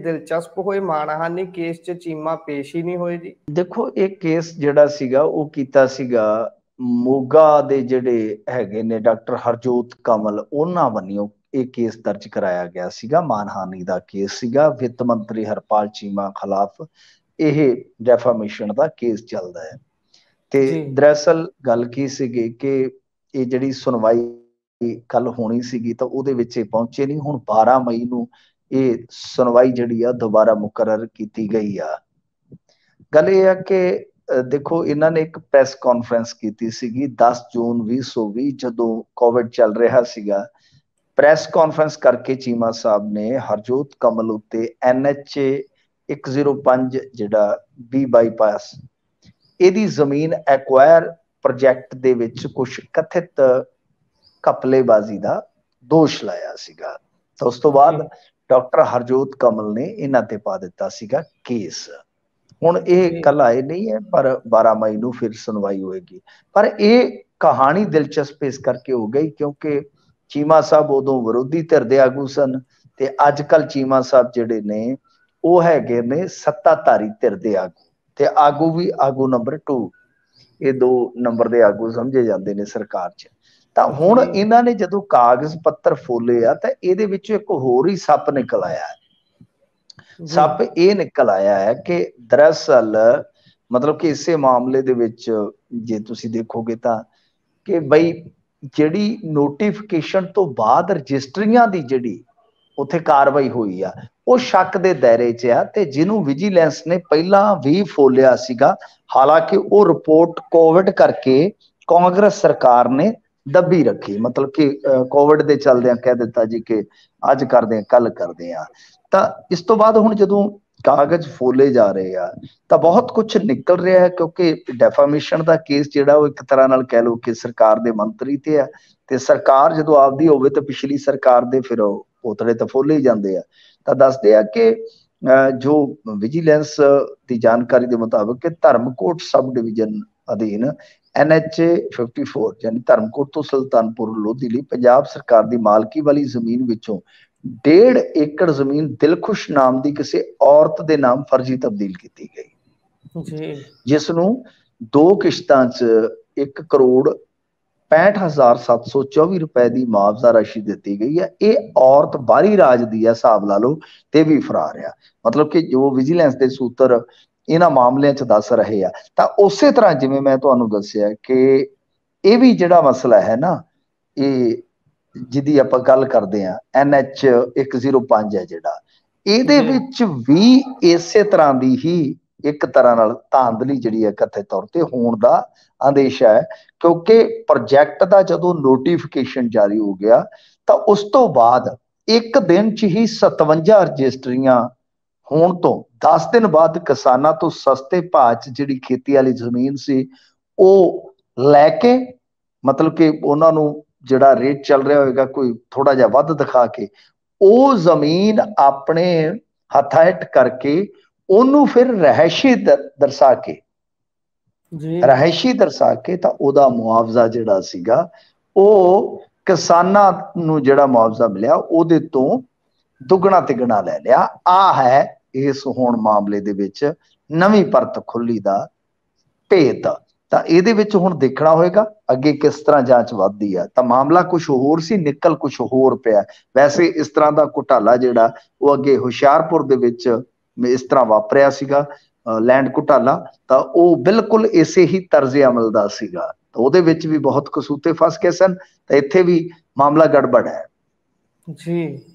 दिलचस्प होए मानहानी केस च चीमा पेश ही नहीं होए जी। देखो एक केस जिहड़ा सीगा वो कीता सीगा मोगा दे जिहड़े हैगे ने डॉक्टर हरजोत कमल उन्हां वनियों एक केस दर्ज कराया गया सीगा, मानहानी दा केस सीगा। वित्त मंत्री हरपाल चीमा खिलाफ यह डेफामेशन दा केस चलदा है ते दरअसल गल की सीगी कि ये जिहड़ी सुनवाई कल होनी सीगी तां ओहदे विच पहुंचे नहीं। हुण 12 मई नूं ਇਹ ਸੁਣਵਾਈ ਜਿਹੜੀ ਆ ਦੁਬਾਰਾ ਮੁਕਰਰ ਕੀਤੀ ਗਈ ਆ। ਗੱਲ ਇਹ ਆ ਕਿ ਦੇਖੋ ਇਹਨਾਂ ਨੇ ਇੱਕ ਪ੍ਰੈਸ ਕਾਨਫਰੰਸ ਕੀਤੀ ਸੀਗੀ 10 ਜੂਨ 2020 ਜਦੋਂ ਕੋਵਿਡ ਚੱਲ ਰਿਹਾ ਸੀਗਾ। ਪ੍ਰੈਸ ਕਾਨਫਰੰਸ ਕਰਕੇ ਚੀਮਾ ਸਾਹਿਬ ਨੇ ਹਰਜੋਤ ਕਮਲ ਉੱਤੇ ਐਨਐਚ 105 ਜਿਹੜਾ ਬੀ ਬਾਈਪਾਸ ਇਹਦੀ ਜ਼ਮੀਨ ਐਕਵਾਇਰ ਪ੍ਰੋਜੈਕਟ ਦੇ ਵਿੱਚ ਕੁਝ ਕਥਿਤ ਘਪਲੇਬਾਜ਼ੀ ਦਾ ਦੋਸ਼ ਲਾਇਆ ਸੀਗਾ। तो उस तो बाद डॉक्टर हरजोत कमल ने इन्हां ते पा दिता सीगा केस। हुण इह कल आए नहीं है पर 12 मई नूं फिर सुनवाई होएगी। पर यह कहानी दिलचस्प इस करके हो गई क्योंकि चीमा साहब उदों विरोधी धिर दे आगू सन ते अजकल चीमा साहब जिहड़े ने वह हैगे ने सत्ताधारी धिर दे आगू ते आगू भी आगू नंबर 2 ये 2 नंबर दे आगू समझे जाते हैं सरकार च। ਤਾਂ ਹੁਣ ਇਹਨਾਂ ਨੇ ਜਦੋਂ ਕਾਗਜ਼ ਪੱਤਰ ਫੋਲੇ ਆ ਤਾਂ ਇਹਦੇ ਵਿੱਚ ਇੱਕ ਹੋਰ ਹੀ ਸੱਪ ਨਿਕਲ ਆਇਆ ਹੈ। ਸੱਪ ਇਹ ਨਿਕਲ ਆਇਆ ਹੈ ਕਿ ਦਰਅਸਲ ਮਤਲਬ ਕਿ ਇਸੇ ਮਾਮਲੇ ਦੇ ਵਿੱਚ ਜੇ ਤੁਸੀਂ ਦੇਖੋਗੇ ਤਾਂ ਕਿ ਬਈ ਜਿਹੜੀ ਨੋਟੀਫਿਕੇਸ਼ਨ ਤੋਂ ਬਾਅਦ ਰਜਿਸਟਰੀਆਂ ਦੀ ਜਿਹੜੀ ਉੱਥੇ ਕਾਰਵਾਈ ਹੋਈ ਆ ਉਹ ਸ਼ੱਕ ਦੇ ਦਾਇਰੇ 'ਚ ਆ ਤੇ ਜਿਹਨੂੰ ਵਿਜੀਲੈਂਸ ਨੇ ਪਹਿਲਾਂ ਵੀ ਫੋਲਿਆ ਸੀਗਾ। ਹਾਲਾਂਕਿ ਉਹ ਰਿਪੋਰਟ ਕੋਵਿਡ ਕਰਕੇ ਕਾਂਗਰਸ ਸਰਕਾਰ ਨੇ दबी रखी, मतलब कि कोविड दे चलदे कह दिता जी कि अज करदे कल करदे। तां इस तो बाद हुण जदों कागज फोले जा रहे आ तां बहुत कुछ निकल रहा है क्योंकि डेफामेशन दा केस जिहड़ा वो एक तरह नाल कह लो कि सरकार दे मंत्री ते आ ते सरकार जदों आपदी होवे तां पिछली सरकार दे फिर पोतड़े तां फोले ही जांदे आ। तां दसदे आ कि जो विजिलेंस दी जानकारी दे मुताबिक धर्मकोट सब डिवीजन अधीन एनएच 105 यानी धर्मकोट तो सुल्तानपुर लोधी लई पंजाब सरकार दी मालकी वाली जमीन विचों 1.5 एकड़ जमीन दिलखुश नाम दी किसी औरत दे नाम फर्जी तब्दील कीती गई जी, जिसनूं 2 किश्तां च 1,65,724 रुपए की मुआवजा राशि दी गई है। ये औरत बाहरी राज दी है हिसाब ला लो ते भी फरार है। मतलब कि जो विजिलेंस के सूत्र इन्हां मामलियां च दस रहे आ तां उसे तरह जिवें मैं तुहानूं दस्सिआ कि यह भी जिहड़ा मसला है ना ये जिहदी आपां गल करदे आ एनएच 105 है जिहड़ा इहदे विच भी इसे तरह की ही एक तरह नाल धांधली जिहड़ी है कथे तौर ते होण दा अंदेशा है क्योंकि प्रोजैक्ट दा जदों नोटिफिकेशन जारी हो गया तां उस तो बाद एक दिन च ही 57 रजिस्ट्रियां होण तो 10 दिन बाद किसानां तो सस्ते भाव च जिहड़ी खेती वाली जमीन सी ओह लैके मतलब कि उन्हां नूं जिहड़ा रेट चल रहा होगा कोई थोड़ा जिहा वध दिखा के ओह जमीन अपने हथाइट करके ओनू फिर रहायशी दर्शा के तां ओहदा मुआवजा जिहड़ा सीगा ओह किसानां नूं जिहड़ा मुआवजा मिलिया ओहदे तो दुगना तिगना ले लिया। आ है इस होण मामले दे विच नवीं परत खुली दा भेत। तां इहदे विच हुण देखना होएगा अगे किस तरह जांच वधदी आ। तां मामला कुछ होर सी निकल कुछ होर पिया। वैसे इस तरह दा घोटाला जिहड़ा वो अगे हुशियारपुर दे विच इस तरह वापरिया सीगा लैंड घोटाला तां वो बिल्कुल इसे ही तर्जे अमल दा सीगा तां ओहदे विच भी बहुत कसूते फस गए सन। तां इत्थे भी मामला गड़बड़ है जी।